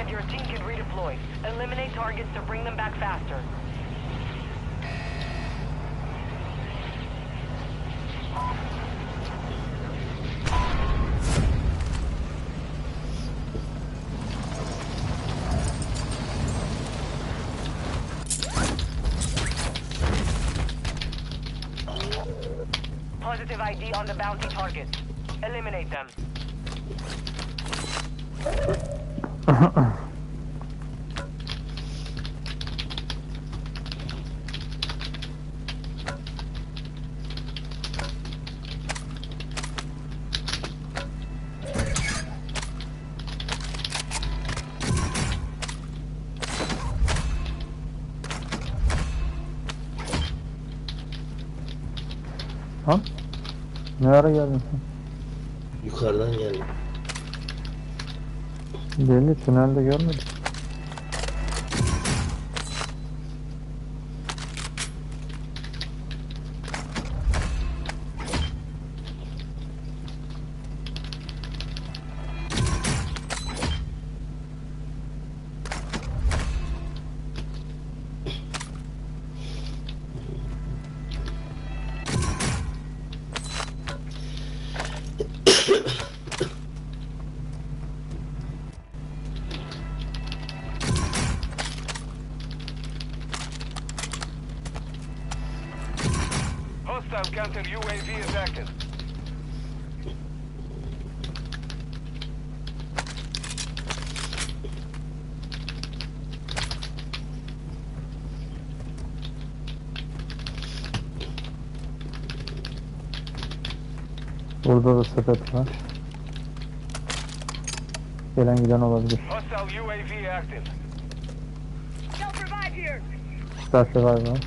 that your team can redeploy. Eliminate targets to bring them back faster. Positive ID on the bounty target. Eliminate them. Lan? Ne ara geldin sen? Yukarıdan geldim. Beni tünelde görmedim. Hostile counter UAV is active. Burada da sepet var. Gelen giden olabilir. Hostile UAV active. Self-revive var.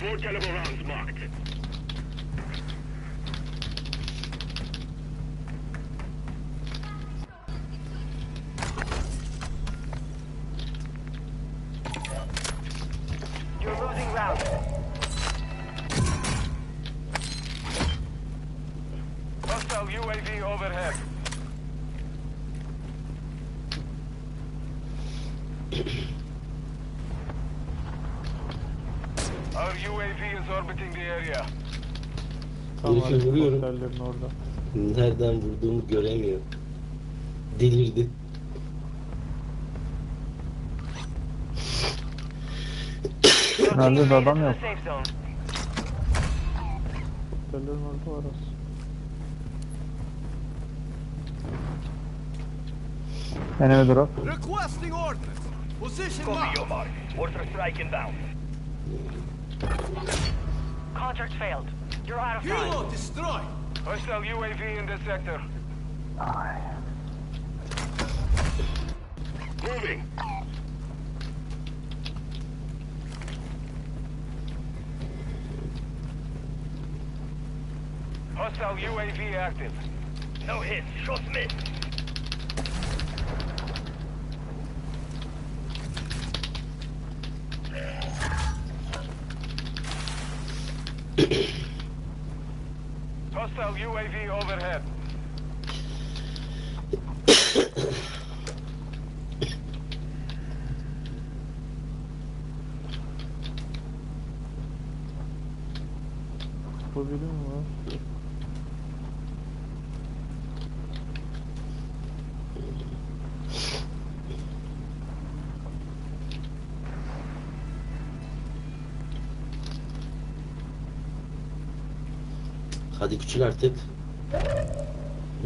Four caliber rounds marked. You're losing round. Hostile UAV overhead. Our UAV is orbiting the area. Herif'i vuruyorum. Nereden vurduğumu göremiyor. Delirdi. Nerede adam yok. Hotellerin orada var aslında. Enemy drop. Requesting ordnance. Position mark. Order strike inbound. Contract failed. You're out of time. Hero destroy. Hostile UAV in this sector. Moving. Hostile UAV active. No hits. Shots missed. Hostile UAV overhead. Bu bölüm var. Hadi küçül artık.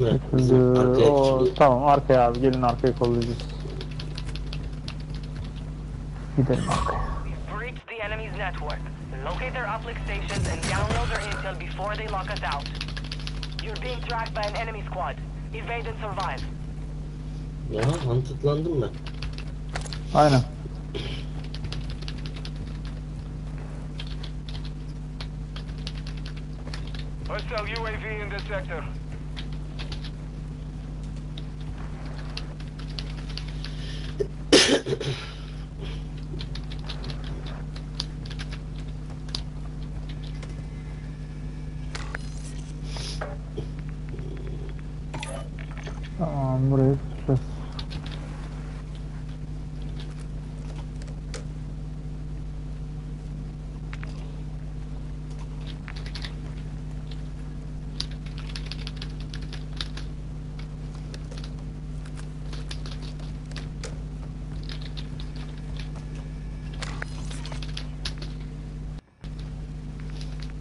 Bırak bizim arkaya küçülüyor. Tamam arkaya abi, gelin arkaya kollayacağız. Gidelim arkaya. Ya mantıklandım ben. Aynen. Hostile UAV in this sector. Tamam, burayı tutacağız.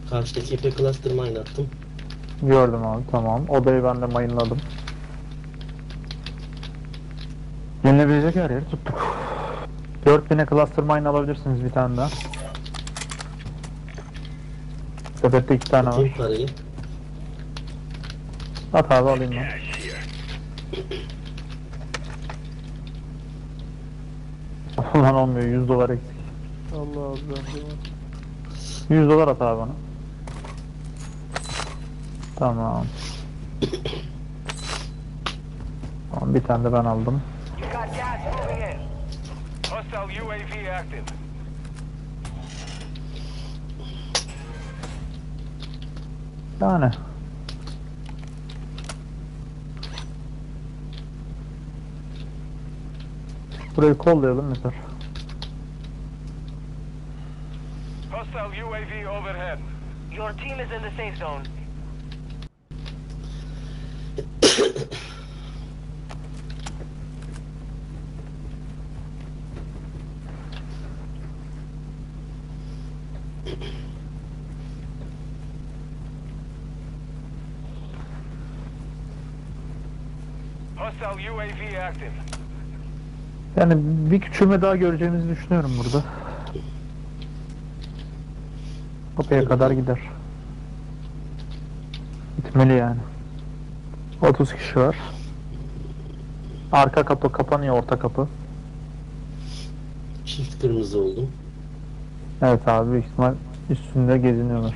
Karşıdaki ipe cluster mine attım. Gördüm abi, tamam. Odayı ben de mine'ladım. Yenilebilecek her yeri tuttuk. 4000'e cluster mine alabilirsiniz bir tane daha. Sepette 2 tane var. At abi, alayım ben. Ulan olmuyor, 100 dolar eksik. Allah Allah. 100 dolar at abi bana. Tamam. Tamam, bir tane de ben aldım. Yani. Burayı kollayalım mesela. UAV overhead. Your team is in the safe zone. Hostile UAV active. Yani bir küçülme daha göreceğimizi düşünüyorum burada. Kapıya kadar gider. Gitmeli yani. 30 kişi var. Arka kapı kapanıyor, orta kapı. Çift kırmızı oldu. Evet abi, büyük ihtimal üstünde geziniyorlar.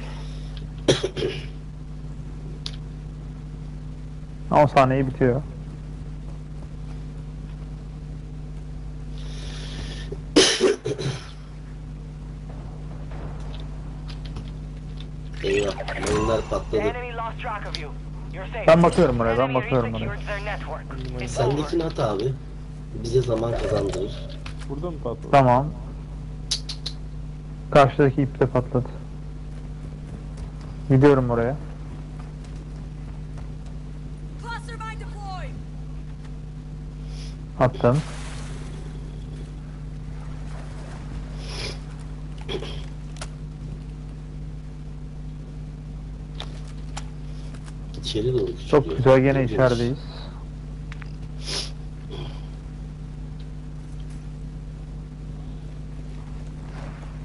10 saniye bitiyor. Eyvah, mayınlar patladı. Ben bakıyorum oraya. Sendekini at abi. Bize zaman kazandırır. Burada mı patladı? Tamam. Karşıdaki ip de patladı. Gidiyorum oraya. Attım. Çok güzel, gene içerideyiz.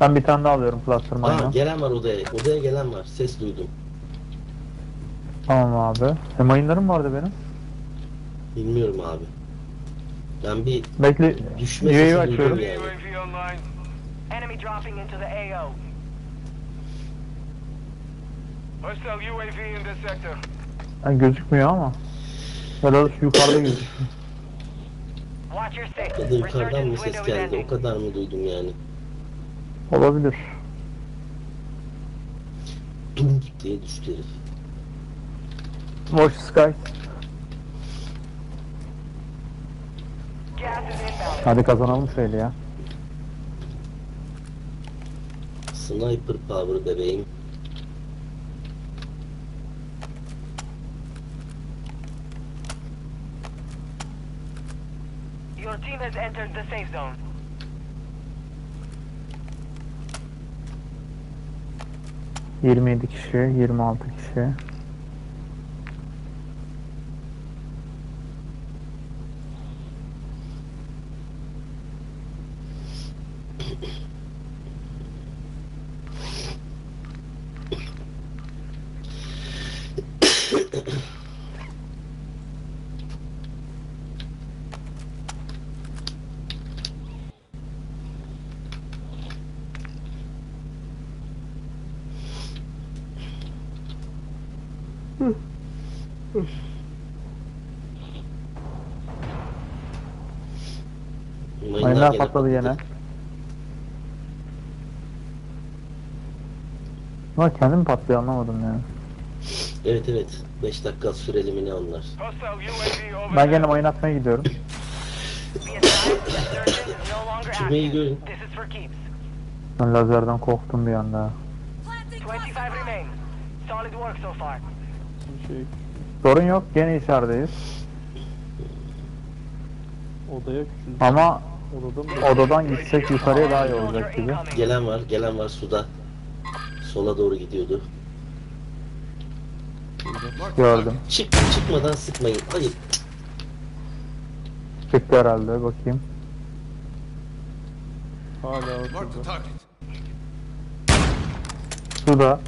Ben bir tane daha alıyorum clustermine'ı. Aa, gelen var odaya. Odaya gelen var. Ses duydum. Tamam abi. Mayınlarım vardı benim. Bilmiyorum abi. Ben bir bekle, düşme sesi açıyorum. Yani. Yani gözükmüyor ama. Ya da yukarıda gözüküyor. Ya da yukarıdan mı ses geldi? O kadar mı duydum yani? Olabilir. Dum diye düştü herif. Watch sky. Hadi kazanalım şöyle ya. Sniper power bebeğim. Your team has entered the safe zone. ...27 kişi, 26 kişi. Mayınlar patladı yine. Ama kendi mi patlıyor anlamadım ya. Evet evet. 5 dakika sürelimini anlar. Ben gene oyun atmaya gidiyorum. Tümeyi görün. Ben lazerden korktum bir anda. Sorun yok, gene içerideyiz. Odaya küçüldü. Ama odadan gitsek yukarıya daha iyi olacak gibi. Gelen var suda. Sola doğru gidiyordu. Gördüm. Çıkmadan sıkmayın. Hayır. Çıktı herhalde, bakayım. Hala ortada. Suda.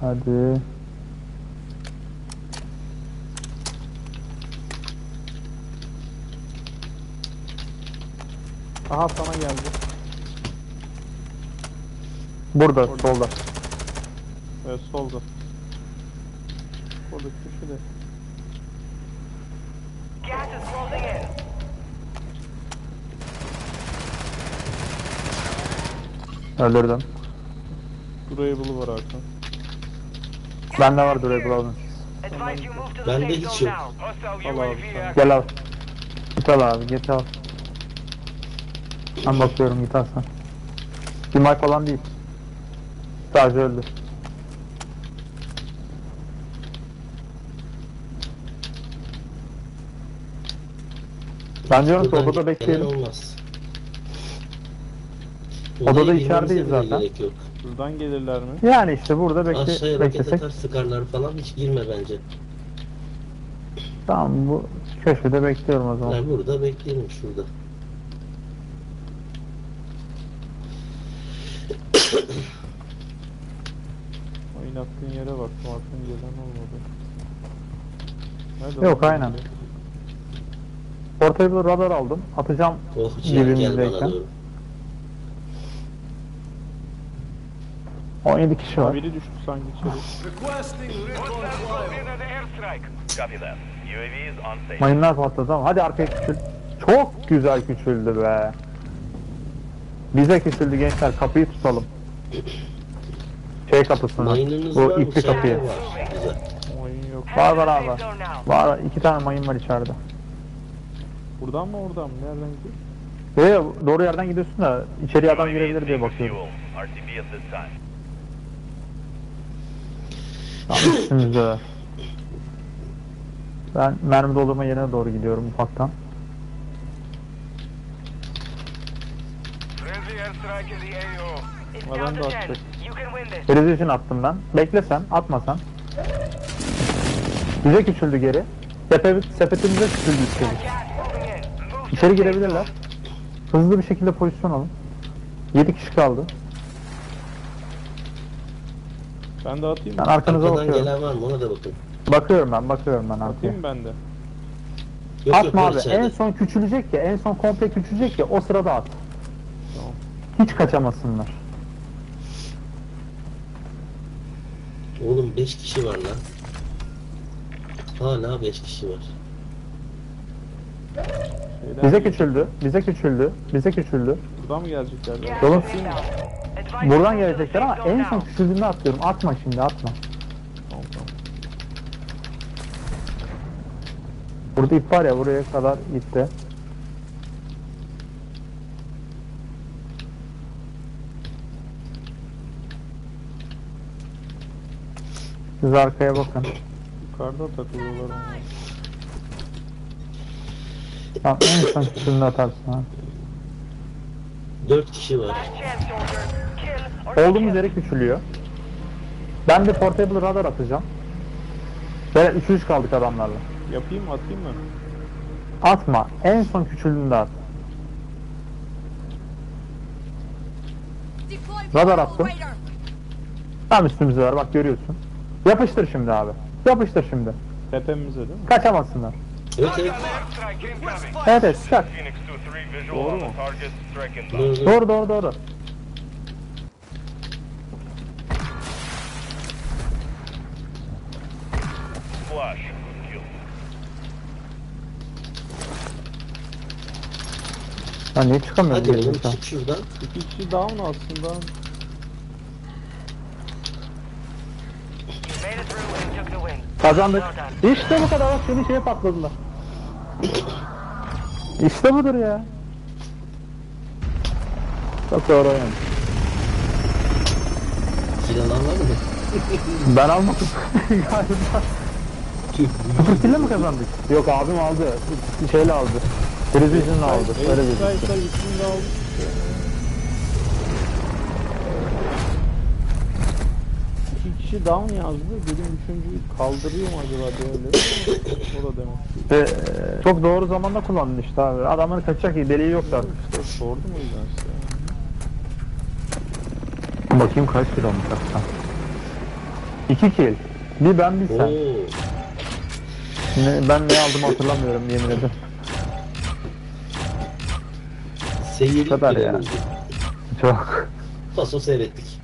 Hadi. Aha sana geldi. Burada, orada. Solda. Evet, solda. Orada köşede. Öldürdüm. Durable var Hakan. Bende var durable aldım. Bende hiç yok. Al abi. Gel al. Git al abi, git al. Ben bakıyorum, git al sen. Kimay falan değil. Sadece öldü. Ben diyorum ki odada bekleyelim. Odada içerideyiz zaten. Buradan gelirler mi? Yani işte burada beklesek. Aşağıya roket atar, sıkarlar falan, hiç girme bence. Tamam, bu köşede bekliyorum o zaman. Yani burada bekleyelim, şurada. Oyun attığın yere bak, Mart'ın gelen olmadı. Nerede? Yok aynen. Ortaya bir radar aldım, atacağım dibimizdeyken. 17 kişi var. Biri düştü sanki içeri. Mayınlar patladı ama hadi arkaya küçül. Çok güzel küçüldü be. Bize küçüldü gençler, kapıyı tutalım. Şey kapısını, bu ipli kapıyı. Var 2 tane mayın var içeride. Buradan mı oradan mı? Nereden gidiyor? Böyle doğru yerden gidiyorsun da içeriye adam girebilir diye bakıyorum. Tamam, de. Ben mermi doldurma yerine doğru gidiyorum ufaktan. Adam da attı. Rezi için attım ben. Beklesen, atmasan. Bize küçüldü geri. Sepetimize küçüldü içeri. İçeri girebilirler. Hızlı bir şekilde pozisyon alın. 7 kişi kaldı. Ben de atayım. Ben arkanıza arkadan bakıyorum. Gelen var mı? Ona da bakın. Bakıyorum ben arkaya. Atayım ben de. Yok, atma yok, abi. İçeride. En son küçülecek ya. En son komple küçülecek ya. O sırada at. Tamam. Hiç kaçamasınlar. Oğlum 5 kişi var lan. Hala 5 kişi var. Bize küçüldü. Buradan mı gelecekler? Yolun. Buradan gelecekler ama en son küçüldüğünde atlıyorum. Atma şimdi, atma. Burada ip var ya, buraya kadar gitti. Siz arkaya bakın. Yukarıda takılıyorlar onlar. Tamam, en son küçülünü atarsın ha. 4 kişi var. Olduğum üzere küçülüyor. Ben de portable radar atacağım. Böyle 3-3 kaldık adamlarla. Yapayım mı, atayım mı? Atma, en son küçülünü de at. Radar attım. Tam üstümüze var, bak görüyorsun. Yapıştır şimdi abi, yapıştır şimdi. Tepemize değil mi? Kaçamazsınlar. Evet, şak. Doğru mu? Doğru. Lan niye çıkamıyorum? Hadi oğlum çık şuradan. İki kişi down aslında. Kazandık. İşte bu kadar, bak seni şeye patladılar. İşte budur ya. Çok doğru yani. Silah almadı mı? Ben almadım galiba. Fırtıyla mı kazandık? Yok abim aldı. Şeyle aldı. Televizyonla aldı. Öyle bir şey. İki kişi down yazdı. Dedim üçüncüyü kaldırıyor mu acaba böyle? O da demek ki. Çok doğru zamanda kullandın işte abi. Adamın kaçacak deliği yoktu artık. İşte sordu mu ilerisi? Bakayım kaç kilo olmuş hatta. 2 kill. Bir ben bir sen. Ben ne aldım hatırlamıyorum yemin ederim. Seyirlik kadar ya. Çok. Paso seyrettik.